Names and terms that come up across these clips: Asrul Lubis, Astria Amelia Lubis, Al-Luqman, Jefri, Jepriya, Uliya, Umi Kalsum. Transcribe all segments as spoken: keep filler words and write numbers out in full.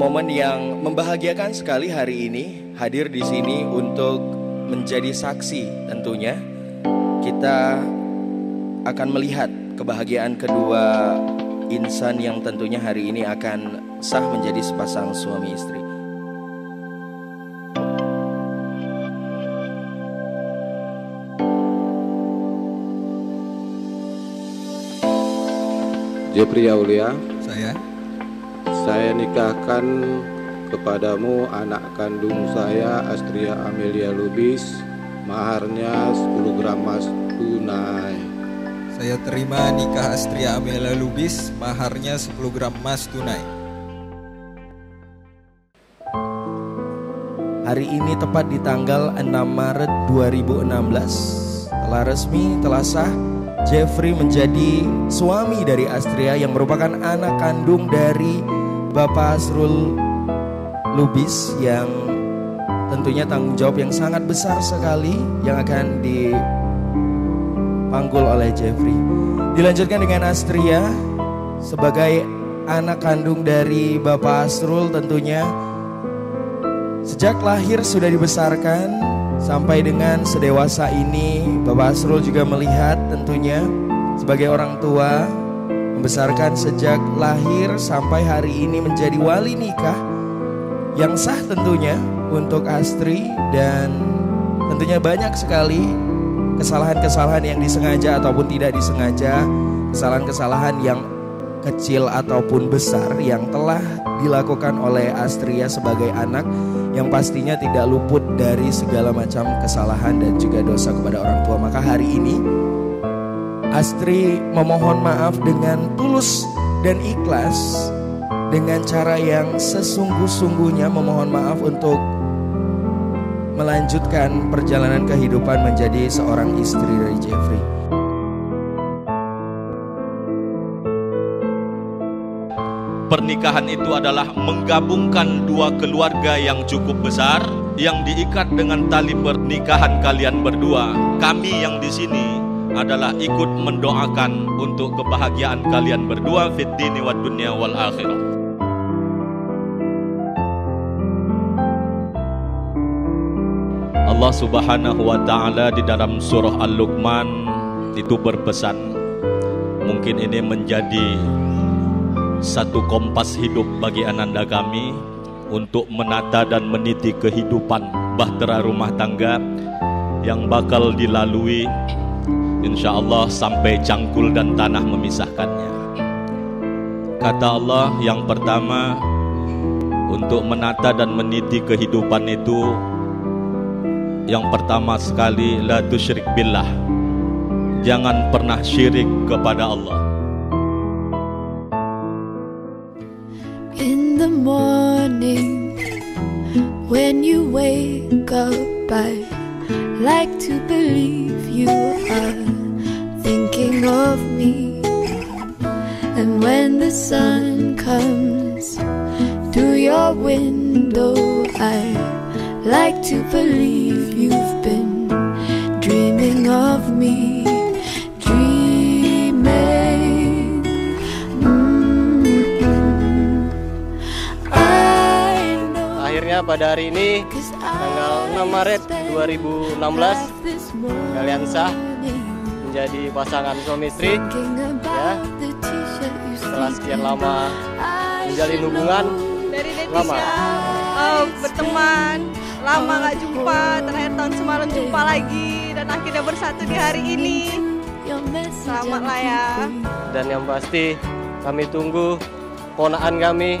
momen yang membahagiakan sekali hari ini hadir di sini untuk menjadi saksi tentunya. Kita akan melihat kebahagiaan kedua insan yang tentunya hari ini akan sah menjadi sepasang suami istri. Jepriya Uliya, saya saya nikahkan kepadamu anak kandung saya Astria Amelia Lubis, maharnya sepuluh gram emas tunai. Saya terima nikah Astria Amelia Lubis, maharnya sepuluh gram emas tunai. Hari ini tepat di tanggal enam Maret dua ribu enam belas telah resmi telah sah Jefri menjadi suami dari Astria yang merupakan anak kandung dari Bapak Asrul Lubis, yang tentunya tanggung jawab yang sangat besar sekali yang akan dipanggul oleh Jefri. Dilanjutkan dengan Astria sebagai anak kandung dari Bapak Asrul, tentunya sejak lahir sudah dibesarkan sampai dengan sedewasa ini. Bapak Asrul juga melihat tentunya sebagai orang tua, membesarkan sejak lahir sampai hari ini menjadi wali nikah yang sah tentunya untuk Astri. Dan tentunya banyak sekali kesalahan-kesalahan yang disengaja ataupun tidak disengaja, kesalahan-kesalahan yang kecil ataupun besar yang telah dilakukan oleh Astria sebagai anak, yang pastinya tidak luput dari segala macam kesalahan dan juga dosa kepada orang tua. Maka hari ini Astri memohon maaf dengan tulus dan ikhlas, dengan cara yang sesungguh-sungguhnya memohon maaf untuk melanjutkan perjalanan kehidupan menjadi seorang istri dari Jefri. Pernikahan itu adalah menggabungkan dua keluarga yang cukup besar yang diikat dengan tali pernikahan kalian berdua. Kami yang di sini adalah ikut mendoakan untuk kebahagiaan kalian berdua fid dini wad dunya wal akhirah. Allah Subhanahu wa taala di dalam surah Al-Luqman itu berpesan, mungkin ini menjadi satu kompas hidup bagi ananda kami untuk menata dan meniti kehidupan bahtera rumah tangga yang bakal dilalui insya Allah sampai cangkul dan tanah memisahkannya. Kata Allah yang pertama, untuk menata dan meniti kehidupan itu yang pertama sekali la tusyrik billah, jangan pernah syirik kepada Allah. In the morning, when you wake up, I like to believe you are thinking of me. And when the sun comes through your window, I like to believe you've been dreaming of me. Pada hari ini tanggal enam Maret dua ribu enam belas kalian sah menjadi pasangan suami istri ya. Setelah sekian lama menjalin hubungan lama, oh, berteman lama gak jumpa, terakhir tahun semalam jumpa lagi dan akhirnya bersatu di hari ini. Selamat lah ya. Dan yang pasti kami tunggu ponaan kami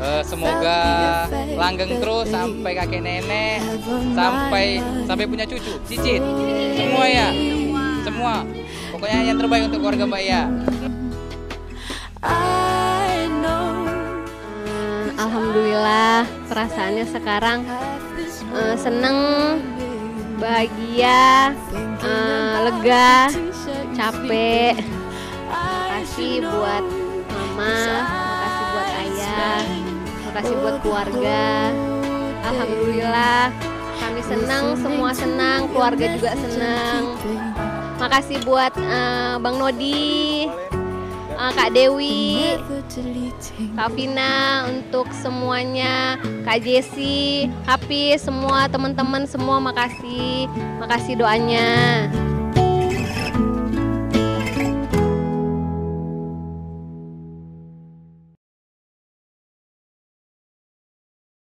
Uh, semoga langgeng terus sampai kakek nenek, sampai sampai punya cucu, cicit, semua ya, semua. Pokoknya yang terbaik untuk keluarga Mbak ya. Alhamdulillah, perasaannya sekarang uh, seneng, bahagia, uh, lega, capek. Terima kasih buat mama, terima kasih buat ayah, terima kasih buat keluarga. Alhamdulillah kami senang, semua senang, keluarga juga senang. Makasih buat uh, Bang Nodi, uh, Kak Dewi, Kak Vina, untuk semuanya, Kak Jessy, Happy, semua teman-teman semua, makasih, makasih doanya.